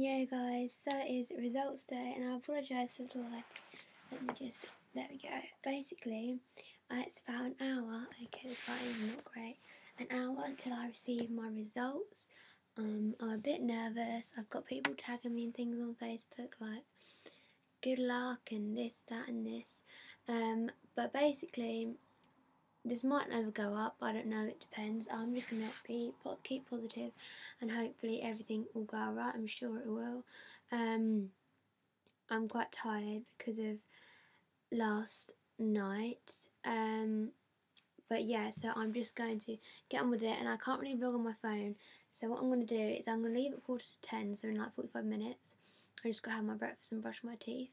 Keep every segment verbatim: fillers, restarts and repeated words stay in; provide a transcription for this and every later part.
Yo guys, so it is results day, and I apologise for the light. Let me just, there we go. Basically, uh, it's about an hour, okay, this light is not great, an hour until I receive my results. Um, I'm a bit nervous. I've got people tagging me and things on Facebook like, good luck and this, that and this. Um, but basically, this might never go up, I don't know, it depends. I'm just going to be keep positive and hopefully everything will go right, I'm sure it will. Um, I'm quite tired because of last night. Um, but yeah, so I'm just going to get on with it, and I can't really vlog on my phone. So what I'm going to do is I'm going to leave at quarter to ten, so in like forty-five minutes. I just got to have my breakfast and brush my teeth,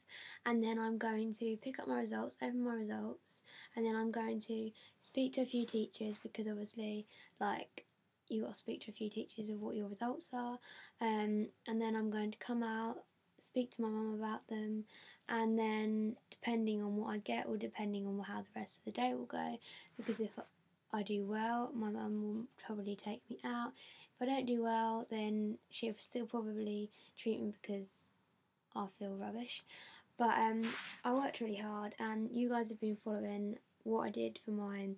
and then I'm going to pick up my results, open my results, and then I'm going to speak to a few teachers, because obviously like you got to speak to a few teachers of what your results are, um, and then I'm going to come out, speak to my mum about them, and then depending on what I get or depending on how the rest of the day will go, because if I do well, my mum will probably take me out. If I don't do well, then she'll still probably treat me because I feel rubbish, but um, I worked really hard, and you guys have been following what I did for my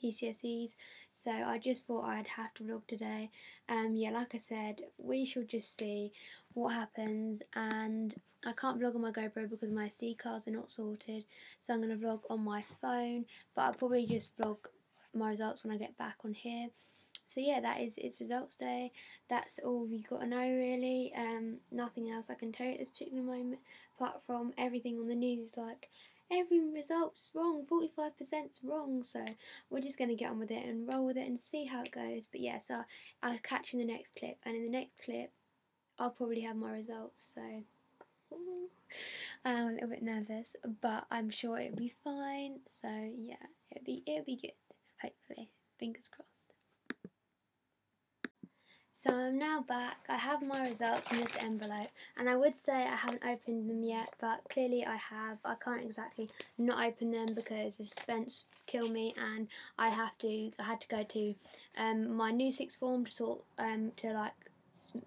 G C S Es, so I just thought I'd have to vlog today. Um, yeah, like I said, we shall just see what happens, and I can't vlog on my GoPro because my S D cards are not sorted, so I'm going to vlog on my phone, but I'll probably just vlog my results when I get back on here. So yeah, that is it's results day. That's all we got to know really. Um, nothing else I can tell you at this particular moment, apart from everything on the news is like, every result's wrong, forty-five percent's wrong. So we're just going to get on with it and roll with it and see how it goes. But yeah, so I'll catch you in the next clip. And in the next clip, I'll probably have my results. So I'm a little bit nervous, but I'm sure it'll be fine. So yeah, it'll be, it'll be good, hopefully. Fingers crossed. So I'm now back, I have my results in this envelope, and I would say I haven't opened them yet, but clearly I have. I can't exactly not open them because the suspense killed me, and I have to, I had to go to um, my new sixth form to sort, um, to like,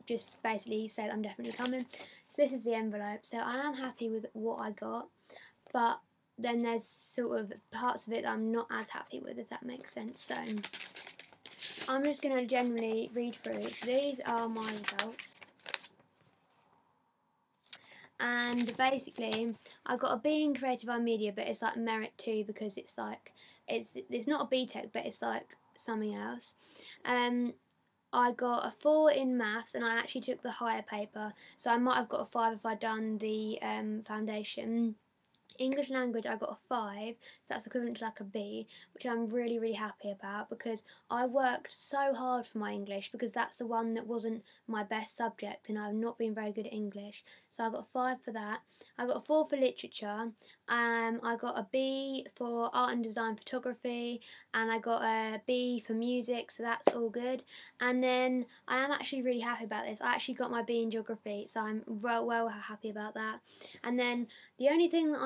just basically say that I'm definitely coming. So this is the envelope, so I am happy with what I got, but then there's sort of parts of it that I'm not as happy with, if that makes sense, so I'm just going to generally read through. So these are my results, and basically I got a B in creative art media, but it's like merit two because it's like it's it's not a B Tech, but it's like something else. Um, I got a four in maths, and I actually took the higher paper, so I might have got a five if I'd done the um, foundation. English language, I got a five, so that's equivalent to like a B, which I'm really, really happy about, because I worked so hard for my English, because that's the one that wasn't my best subject, and I've not been very good at English, so I got a five for that. I got a four for literature, um, I got a B for art and design photography, and I got a B for music, so that's all good. And then I am actually really happy about this. I actually got my B in geography, so I'm well, well happy about that. And then the only thing that I